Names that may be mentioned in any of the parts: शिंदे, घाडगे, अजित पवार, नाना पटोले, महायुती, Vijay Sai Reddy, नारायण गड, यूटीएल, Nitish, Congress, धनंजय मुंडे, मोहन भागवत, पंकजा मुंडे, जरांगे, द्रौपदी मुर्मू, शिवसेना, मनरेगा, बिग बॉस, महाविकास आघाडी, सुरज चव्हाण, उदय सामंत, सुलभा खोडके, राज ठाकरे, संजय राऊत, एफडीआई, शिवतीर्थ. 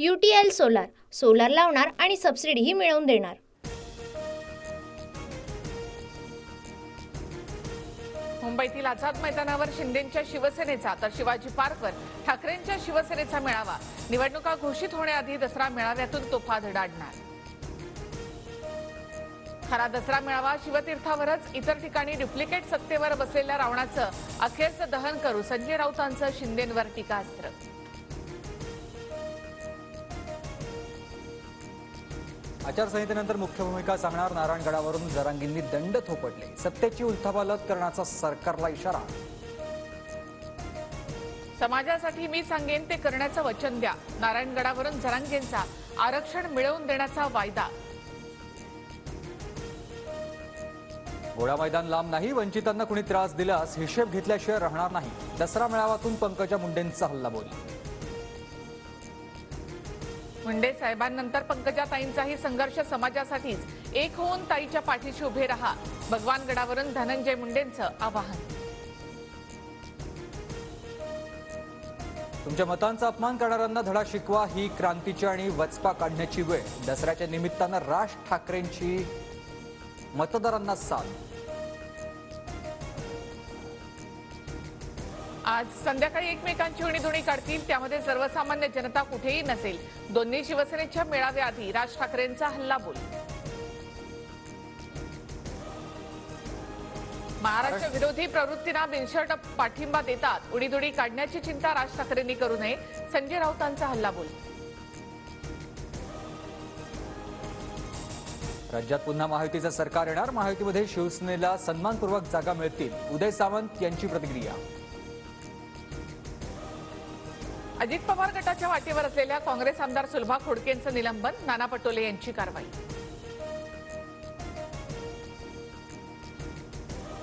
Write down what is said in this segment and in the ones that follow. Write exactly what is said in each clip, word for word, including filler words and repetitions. यूटीएल solar solar लावणार आणि सबसिडीही मिळवून देणार। मुंबईतील आझाद मैदानावर शिंदेंच्या शिवसेनेचा तर शिवाजी पार्कवर ठाकरेंच्या शिवसेनेचा मेळावा। निवडणुका घोषित होण्याआधी दसरा मेळाव्यातून तोफा धडाडणार। खरा दसरा मेळावा शिवतीर्थावरच, इतर ठिकाणी डुप्लिकेट सत्तेवर बसलेल्या रावणाचं अखेरचं दहन करू संजय राऊतांचं शिंदेंवर टीकास्त्र। आचारसंहितेनंतर मुख्य भूमिका सांगणार नारायण गडावरून जरांगींनी दंड थोपटले। सत्तेची उलथापालथ करण्याचा सरकारला इशारा। समाजासाठी मी सांगेन ते करण्याचं वचन द्या, नारायण गडावरून जरांगेंचा आरक्षण मिळवून देण्याचा वायदा। घोडा मैदान लांब नाही, वंचितांना कोणी त्रास दिल्यास हिशेब घेतल्याशिवाय राहणार नाही। दसरा मेळाव्यातून पंकजा मुंडेंचा हल्लाबोल। मुंडे साहेबांनंतर पंकजा ताईंचाही संघर्ष समाजासाठीच, एक होऊन ताईच्या पाठीशी उभे राहा। भगवान गडावरून धनंजय मुंडेंचं आवाहन। तुमच्या मतांचा अपमान करणाऱ्यांना धडा शिकवा, ही क्रांतीची आणि वचपा काढण्याची वेळ। दसऱ्याच्या निमित्तानं राज ठाकरेंची मतदारांना साथ। आज संध्याकाळी एकमेकांची उणीधुणी काढतील, त्यामध्ये सर्वसामान्य जनता कुठेही नसेल। दोन्ही शिवसेनेच्या मेळाव्याआधी राज ठाकरेंचा हल्लाबोल। महाराष्ट्र विरोधी प्रवृत्तींना बिनशर्त पाठिंबा देतात, उणीधुणी काढण्याची चिंता राज ठाकरेंनी करू नये। संजय राऊतांचा हल्लाबोल। राज्यात पुन्हा महायुतीचं सरकार येणार, महायुतीमध्ये शिवसेनेला सन्मानपूर्वक जागा मिळतील, उदय सामंत यांची प्रतिक्रिया। अजित पवार गटाच्या वाटेवर असलेल्या काँग्रेस आमदार सुलभा खोडके यांचं निलंबन, नाना पटोले यांची कारवाई।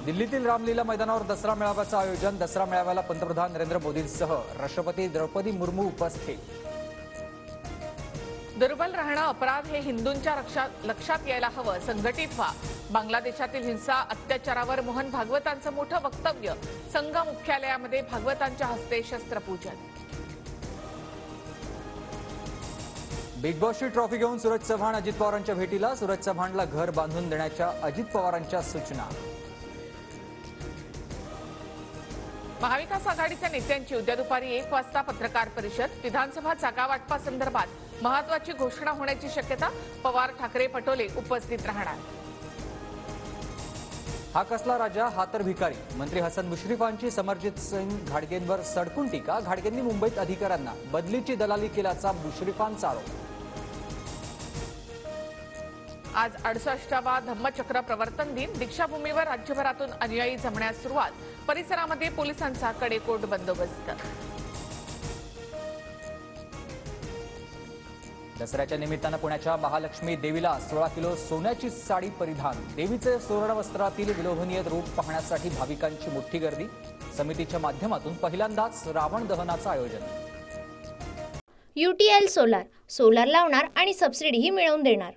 दिल्लीतील रामलीला मैदानावर दसरा मेळाव्याचं आयोजन। दसरा मेळाव्याला पंतप्रधान नरेंद्र मोदींसह राष्ट्रपती द्रौपदी मुर्मू उपस्थित। दुर्बल राहणं अपराध हे हिंदूंच्या लक्षात यायला हवं, संघटित व्हा। बांगलादेशातील हिंसा अत्याचारावर मोहन भागवतांचं मोठं वक्तव्य। संघ मुख्यालयामध्ये भागवतांच्या हस्ते शस्त्रपूजन। बिग बॉसची ट्रॉफी घेऊन सुरज चव्हाण अजित पवारांच्या भेटीला। सुरज चव्हाणला घर बांधून देण्याच्या अजित पवारांच्या सूचना। महाविकास आघाडीच्या नेत्यांची उद्या दुपारी एक वाजता पत्रकार परिषद। विधानसभा जागावाटपासंदर्भात महत्त्वाची घोषणा होण्याची शक्यता। पवार ठाकरे पटोले उपस्थित राहणार। हा कसला राजा, हा तर भिकारी, मंत्री हसन मुश्रीफांची समर्जित सिंग घाडगेंवर सडकून टीका। घाडगेंनी मुंबईत अधिकाऱ्यांना बदलीची दलाली केल्याचा मुश्रीफांचा आरोप। आज अडुसष्टावा धम्मचक्र प्रवर्तन दिन। दीक्षाभूमीवर राज्यभरातून अनुयायी जमण्यास सुरुवात। परिसरामध्ये पोलिसांचा कडेकोट बंदोबस्त। दसऱ्याच्या निमित्तानं पुण्याच्या महालक्ष्मी देवीला सोळा किलो सोन्याची साडी परिधान। देवीचे सुवर्ण वस्त्रातील विलोभनीय रूप पाहण्यासाठी भाविकांची मोठी गर्दी। समितीच्या माध्यमातून पहिल्यांदाच रावण दहनाचं आयोजन। यूटीएल सोलार सोलार लावणार आणि सबसिडीही मिळवून देणार।